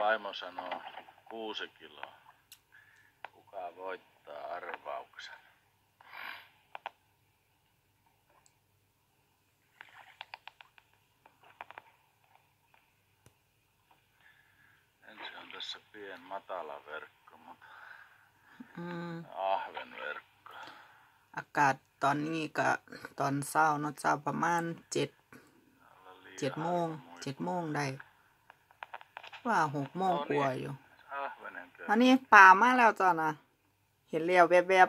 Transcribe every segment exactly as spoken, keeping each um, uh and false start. vaimo sanoo kuusi kiloa. Kuka voittaa arvauksen? Ensin on tässä pien matala verkko, mutta mm. ahven verkko. อากาศตอนนี้ก็ตอนเช้าเนาะเช้าประมาณเจ็ดเจ็ดโมงเจ็ดโมงได้ว่าหกโมงกว่าอยู่อันนี้ป่ามาแล้วจ้ะนะเห็นแล้วแวบ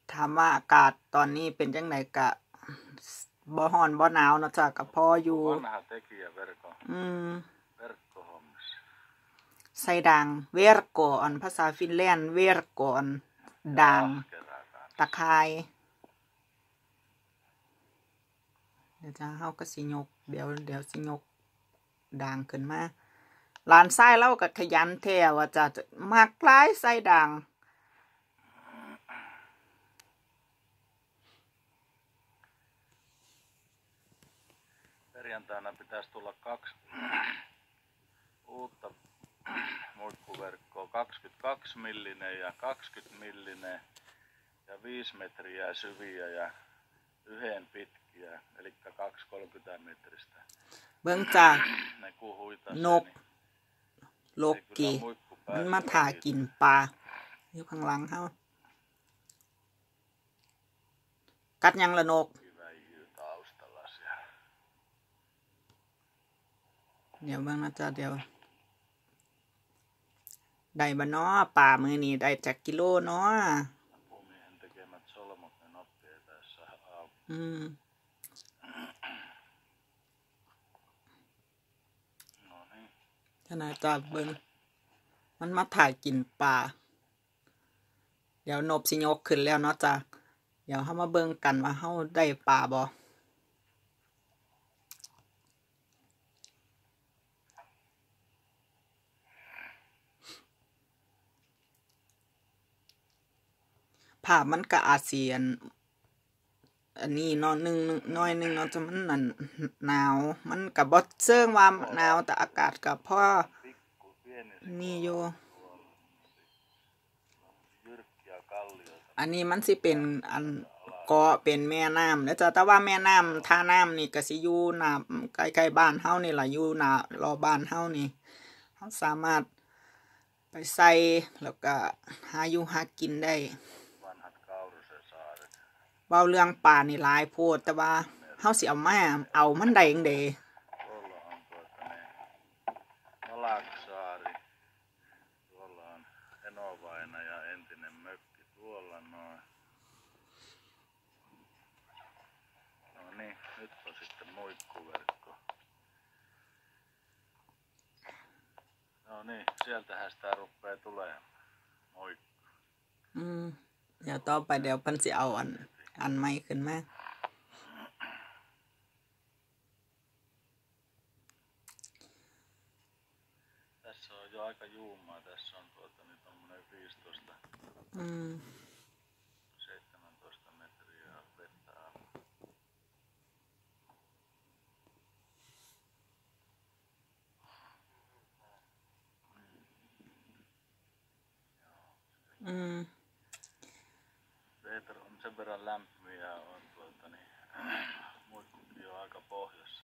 ๆถามว่าอากาศตอนนี้เป็นจังไหนกะบ่ฮ้อนบ่หนาวนะจ๊ะก็พออยู่อืมใส่ด่างเวรโกอนภาษาฟินแลนด์เวรโกอนด่างตะไคร้เดี๋ยวจะเฮาก็สิยกเดี๋ยวเดี๋ยวสิยกด่างขึ้นมาหลานไส้เล่ากับขยันแท้ว่าจะมากหลายไส้ด่างperjantaina pitäisi tulla kaksi uutta muikkuverkkoa, kaksikymmentäkaksi millinen ja kaksikymmentä millinen ja viisi metriä syviä ja yhden pitkiä, eli kaksi kolmekymmentä metristä. Bengta, nok, lokki, mä taakin paa, jukang lang hao. Kat yang la nok.เดี๋ยวเบิ่งนะจ๊ะเดี๋ยวได้บ่เนาะป่ามือนี่ได้จักกิโลเนาะอืมขนาดจ๊ะเบิ่งมันมาถ่ายกินป่าเดี๋ยวนบสิยกขึ้นแล้วเนาะจ๊ะเดี๋ยวเฮามาเบิ่งกันว่าเฮาได้ป่าบ่ภาพมันก็อาเซียนอันนี้น้อยนึงน้อยนึงเนาะจะมันหนาวมันกับบอสเซิงว่าหนาวแต่อากาศกับพ่อนี่อยู่อันนี้มันสิเป็นอันเกาะเป็นแม่น้ำแล้วจะแต่ว่าแม่น้ำท่าน้ำนี่ก็สิอยู่หน้าใกล้ๆบ้านเฮานี่แหละอยู่หน้ารอบ้านเฮานี่เฮาสามารถไปใส่แล้วก็หาอยู่หากินได้เบาเรื่องป่านี่หลายโพดแต่ว่าเฮาสิเอามาเอามันได้จังได๋เดี๋ยวต่อไปเดี๋ยวเพิ่นสิเอาอันอันไม่ขึ้นมาtässä on jo aika juumaa tässä on tuota niin tommonen viisitoista mm. seitsemäntoista metriä vettä alla mm. Peter on sen verran lämmin ja on tuota niin